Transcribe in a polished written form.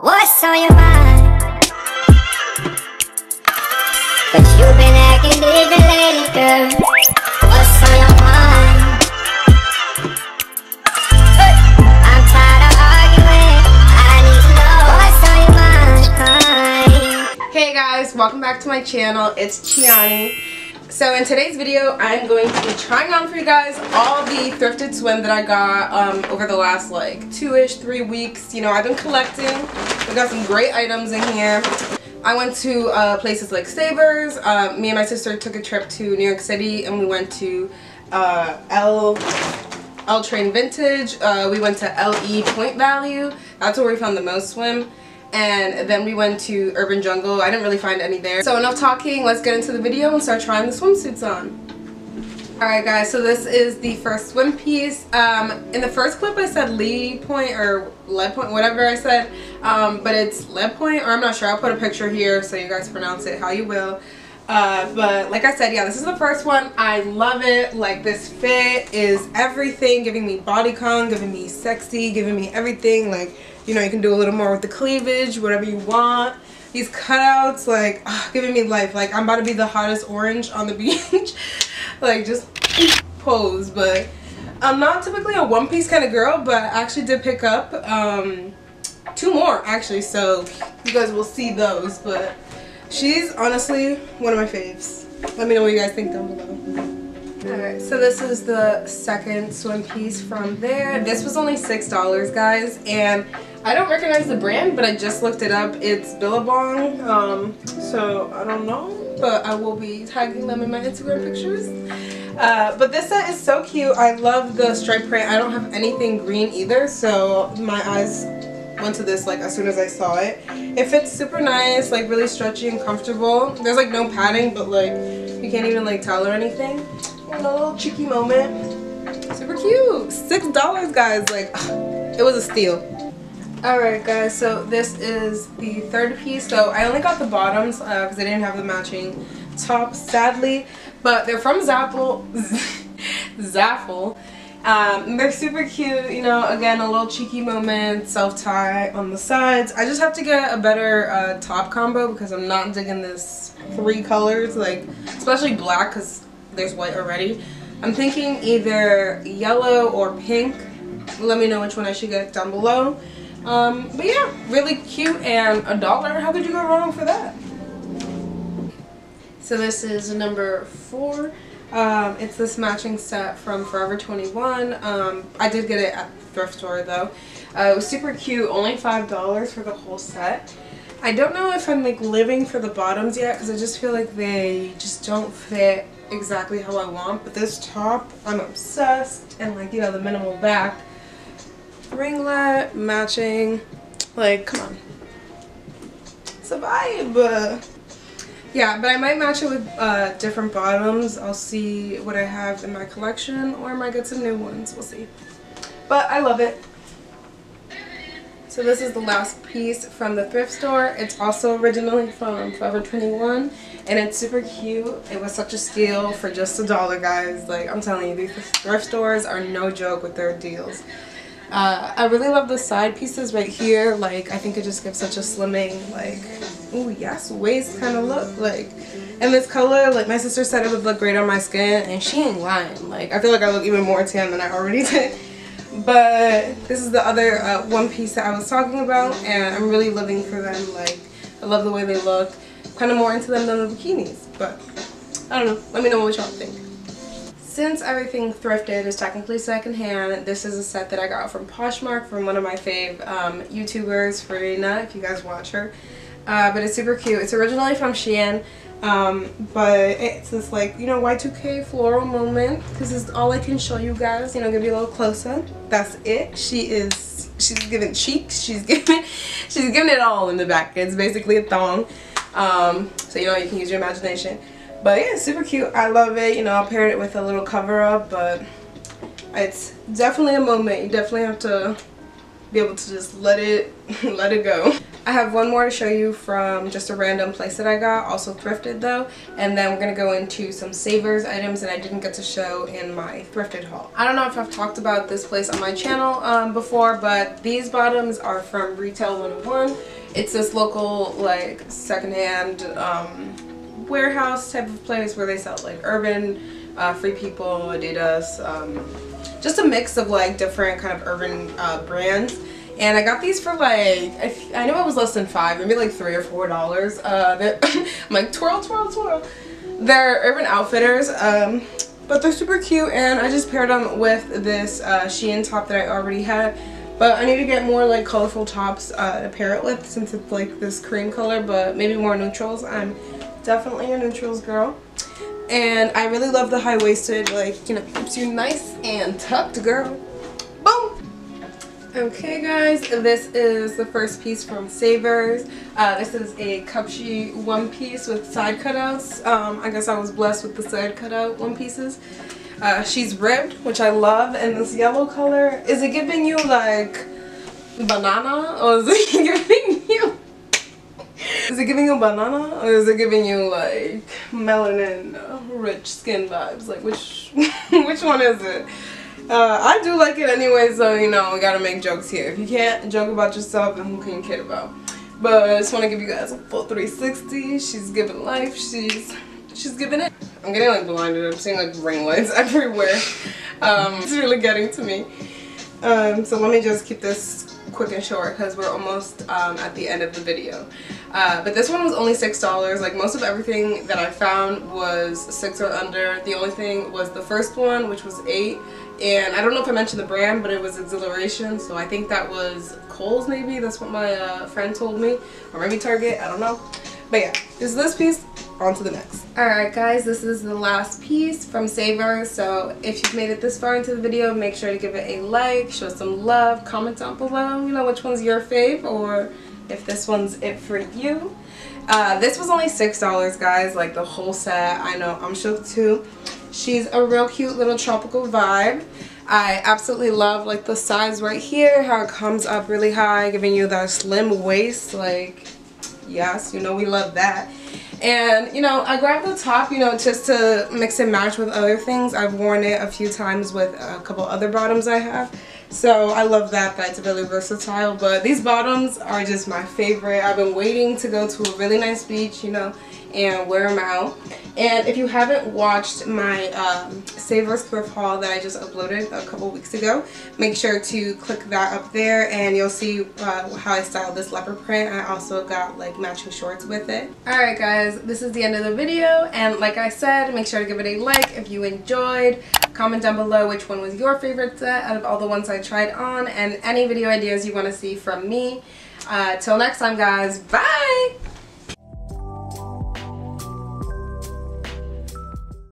What's on your mind? Cause you've been acting even lately, girl. What's on your mind? I'm tired of arguing. I need to know what's on your mind. Hey guys, welcome back to my channel. It's Chianny. So in today's video, I'm going to be trying on for you guys all the thrifted swim that I got over the last like 2-ish, 3 weeks. You know, I've been collecting. We got some great items in here. I went to places like Savers. Me and my sister took a trip to New York City and we went to L Train Vintage. We went to LE Point Value. That's where we found the most swim. And then we went to Urban Jungle. I didn't really find any there. So enough talking, let's get into the video and start trying the swimsuits on. Alright guys, so this is the first swim piece. In the first clip I said LE Point or LE Point, whatever I said. But it's LE Point, or I'm not sure. I'll put a picture here so you guys pronounce it how you will. But like I said, yeah, this is the first one. I love it. Like, this fit is everything, giving me bodycon, giving me sexy, giving me everything. Like, you know, you can do a little more with the cleavage, whatever you want. These cutouts, like, giving me life. Like, I'm about to be the hottest orange on the beach. Like, just pose. But I'm not typically a one-piece kind of girl, but I actually did pick up 2 more, actually. So you guys will see those. But she's honestly one of my faves. Let me know what you guys think down below. Alright, so this is the second swim piece from there. This was only $6, guys, and I don't recognize the brand, but I just looked it up. It's Billabong, so I don't know, but I will be tagging them in my Instagram pictures. But this set is so cute. I love the stripe print. I don't have anything green either, so my eyes went to this like as soon as I saw it. It fits super nice, like really stretchy and comfortable. There's like no padding, but like you can't even like tell or anything. A little cheeky moment. Super cute. $6, guys. Like, it was a steal. Alright, guys. So this is the third piece. So I only got the bottoms because I didn't have the matching tops, sadly. But they're from Zapple. They're super cute. You know, again, a little cheeky moment. Self-tie on the sides. I just have to get a better top combo because I'm not digging this 3 colors. Like, especially black because there's white already. I'm thinking either yellow or pink. Let me know which one I should get down below. But yeah, really cute, and $1. How could you go wrong for that? So this is number 4. It's this matching set from Forever 21. I did get it at the thrift store though. It was super cute, only $5 for the whole set. I don't know if I'm like living for the bottoms yet because I just feel like they just don't fit exactly how I want, but this top, I'm obsessed. And like, you know, the minimal back, ringlet, matching, like, come on, it's a vibe. Yeah, but I might match it with different bottoms. I'll see what I have in my collection, or I might get some new ones, we'll see. But I love it. So this is the last piece from the thrift store. It's also originally from Forever 21, and it's super cute. It was such a steal for just $1, guys. Like, I'm telling you, these thrift stores are no joke with their deals. I really love the side pieces right here. Like, I think it just gives such a slimming, like, ooh, yes, waist kind of look. Like, and this color, like, my sister said it would look great on my skin, and she ain't lying. Like, I feel like I look even more tan than I already did. But this is the other one piece that I was talking about, and I'm really living for them. Like, I love the way they look. Kind of more into them than the bikinis, but I don't know. Let me know what y'all think. Since everything thrifted is technically secondhand, this is a set that I got from Poshmark from one of my fave YouTubers, Farina, if you guys watch her. But it's super cute. It's originally from Shein, but it's this, like, you know, Y2K floral moment. This is all I can show you guys, you know, give you a little close-up. That's it. She's giving cheeks, she's giving it all in the back. It's basically a thong. So, you know, you can use your imagination. But yeah, super cute. I love it. You know, I'll pair it with a little cover-up, but it's definitely a moment. You definitely have to be able to just let it go. I have one more to show you from just a random place that I got, also thrifted though, and then we're going to go into some Savers items that I didn't get to show in my thrifted haul. I don't know if I've talked about this place on my channel before, but these bottoms are from Retail 101. It's this local like secondhand warehouse type of place where they sell like Urban, Free People, Adidas, just a mix of like different kind of urban brands. And I got these for like, I know it was less than $5, maybe like $3 or $4. I'm like twirl, twirl, twirl. They're Urban Outfitters, but they're super cute, and I just paired them with this Shein top that I already had. But I need to get more like colorful tops to pair it with, since it's like this cream color, but maybe more neutrals. I'm definitely a neutrals girl. And I really love the high-waisted, like, you know, keeps you nice and tucked, girl. Okay guys, this is the first piece from Savers. This is a Cupshi one piece with side cutouts. I guess I was blessed with the side cutout one pieces. She's ribbed, which I love, and this yellow color. Is it giving you like banana, or is it giving you like melanin rich skin vibes? Like which one is it? I do like it anyway, so you know, we gotta make jokes here. If you can't joke about yourself, then who can you kid about? But I just want to give you guys a full 360. She's giving life. She's giving it. I'm getting like blinded. I'm seeing like ring lights everywhere. It's really getting to me. So let me just keep this quick and short because we're almost at the end of the video. But this one was only $6. Like most of everything that I found was 6 or under. The only thing was the first one, which was 8. And I don't know if I mentioned the brand, but it was Exhilaration, so I think that was Kohl's maybe. That's what my friend told me, or maybe Target, I don't know. But yeah, this is this piece, on to the next. Alright guys, this is the last piece from Savers, so if you've made it this far into the video, make sure to give it a like, show some love, comment down below, you know, which one's your fave, or if this one's it for you. This was only $6 guys, like the whole set. I know, I'm shook too. She's a real cute little tropical vibe. I absolutely love like the size right here, how it comes up really high, giving you that slim waist, like yes, you know we love that. And you know, I grabbed the top, you know, just to mix and match with other things. I've worn it a few times with a couple other bottoms I have. So I love that, that's really versatile, but these bottoms are just my favorite. I've been waiting to go to a really nice beach, you know, and wear them out. And if you haven't watched my Savers thrift haul that I just uploaded a couple weeks ago, make sure to click that up there and you'll see how I styled this leopard print. I also got like matching shorts with it. Alright guys, this is the end of the video, and like I said, make sure to give it a like if you enjoyed. Comment down below which one was your favorite set out of all the ones I tried on, and any video ideas you want to see from me. Till next time guys, bye!